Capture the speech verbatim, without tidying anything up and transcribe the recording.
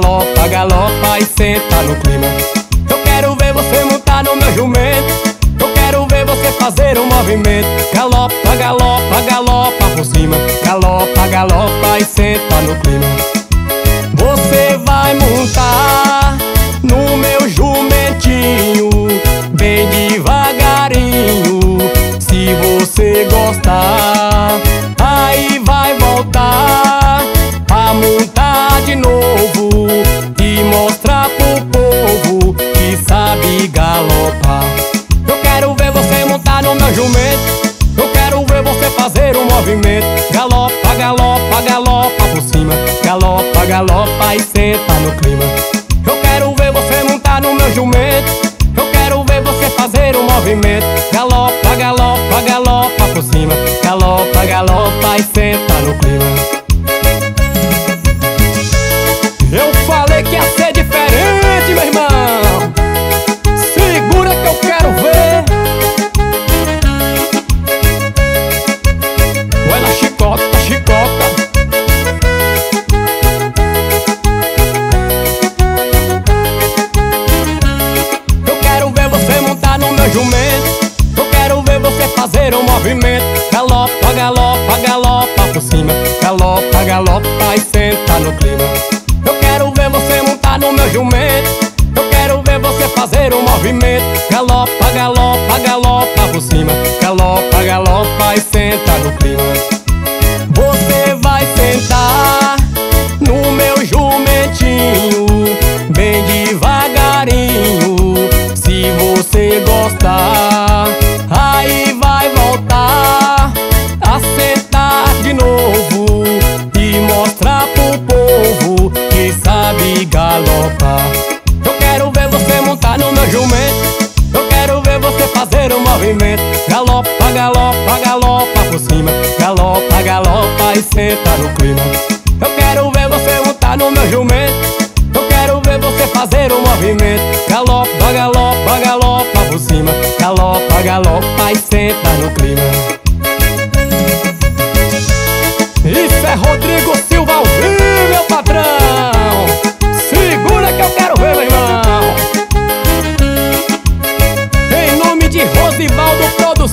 galopa, galopa e senta no clima. Eu quero ver você montar no meu jumento, eu quero ver você fazer um movimento. Galopa, galopa, galopa por cima, galopa, galopa e senta no clima. Você vai montar no meu jumentinho, bem devagarinho. Se você gostar, aí vai voltar a montar de novo e mostrar pro povo que sabe galopar. Eu quero ver você montar no meu jumento, eu quero ver você fazer um movimento. Galopa, galopa, galopa por cima, galopa, galopa e senta no clima. Eu quero ver você montar no meu jumento, eu quero ver você fazer um movimento. Galopa, galopa, galopa por cima, galopa, galopa e senta no clima. Eu falei que ia ser diferente, meu irmão. Segura que eu quero ver. Olha, chicota, chicota. Eu quero ver você fazer um movimento. Galopa, galopa, galopa por cima, galopa, galopa e senta no clima. Eu quero ver você montar no meu jumento, eu quero ver você fazer um movimento. Galopa, galopa, galopa por cima, galopa, galopa e senta no clima. Você vai sentar no meu jumentinho, bem devagarinho. Se você gostar, aí vai voltar a sentar de novo e mostrar pro povo que sabe galopar. Eu quero ver você montar no meu jumento, eu quero ver você fazer um movimento. Galopa, galopa, galopa por cima, galopa, galopa e senta no clima. Eu quero ver você montar no meu jumento, eu quero ver você fazer um movimento. Galopa, galopa, galopa por cima, galopa, galopa e senta no clima. Isso é Rodrigo Silva ao vivo, meu patrão.